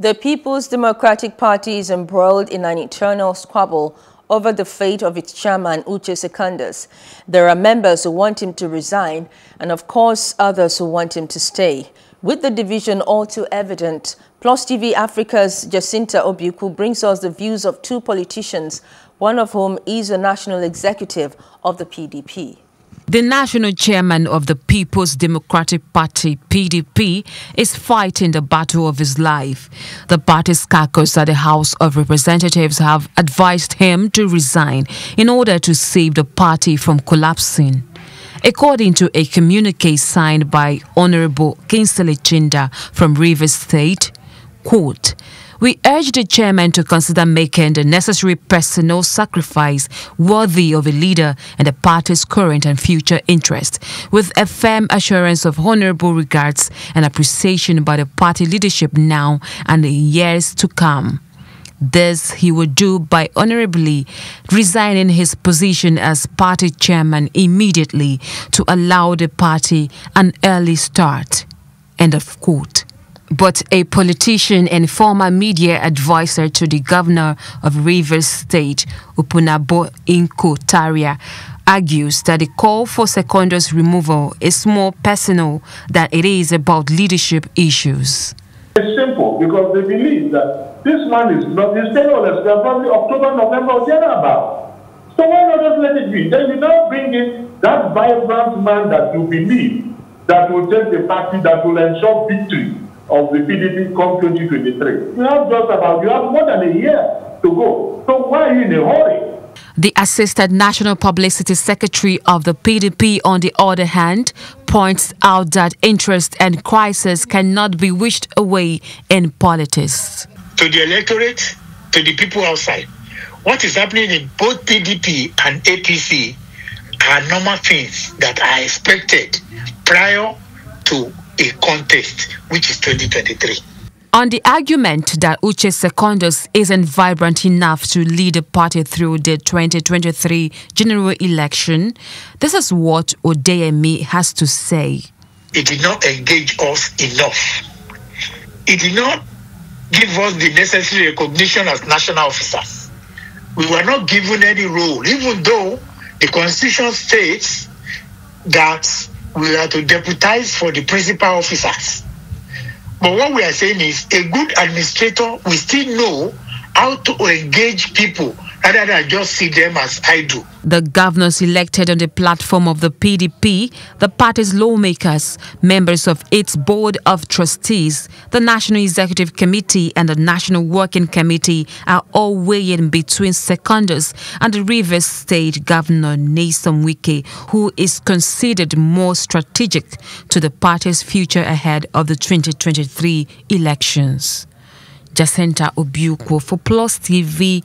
The People's Democratic Party is embroiled in an eternal squabble over the fate of its chairman, Uche Secondus. There are members who want him to resign and, of course, others who want him to stay. With the division all too evident, Plus TV Africa's Jacinta Obiukwu brings us the views of two politicians, one of whom is a national executive of the PDP. The national chairman of the People's Democratic Party, PDP, is fighting the battle of his life. The party's caucus at the House of Representatives have advised him to resign in order to save the party from collapsing. According to a communique signed by Honorable Kingsley Chinda from Rivers State, quote, "We urge the chairman to consider making the necessary personal sacrifice worthy of a leader and the party's current and future interests, with a firm assurance of honorable regards and appreciation by the party leadership now and in years to come. This he would do by honorably resigning his position as party chairman immediately to allow the party an early start." End of quote. But a politician and former media advisor to the governor of Rivers State, Upunabo Inko Taria, argues that the call for Secondus' removal is more personal than it is about leadership issues. It's simple because they believe that this man is not his stakeholders. They are probably October, November, or thereabout. So why not just let it be? Then you now bring in that vibrant man that you believe that will take the party, that will ensure victory of the PDP come 2023. You have more than a year to go. So why are you in a hurry? The Assistant National Publicity Secretary of the PDP, on the other hand, points out that interest and crisis cannot be wished away in politics. To the electorate, to the people outside, what is happening in both PDP and APC are normal things that are expected prior to a contest, which is 2023. On the argument that Uche Secondus isn't vibrant enough to lead the party through the 2023 general election, this is what Odeyemi has to say. It did not engage us enough. It did not give us the necessary recognition as national officers. We were not given any role, even though the Constitution states that we are to deputize for the principal officers. But what we are saying is a good administrator will still know how to engage people rather than just see them as I do. The governors elected on the platform of the PDP, the party's lawmakers, members of its board of trustees, the National Executive Committee and the National Working Committee are all weighing between Secondus and the Rivers State Governor Nyesom Wike, who is considered more strategic to the party's future ahead of the 2023 elections. Jacinta Obiukwu for Plus TV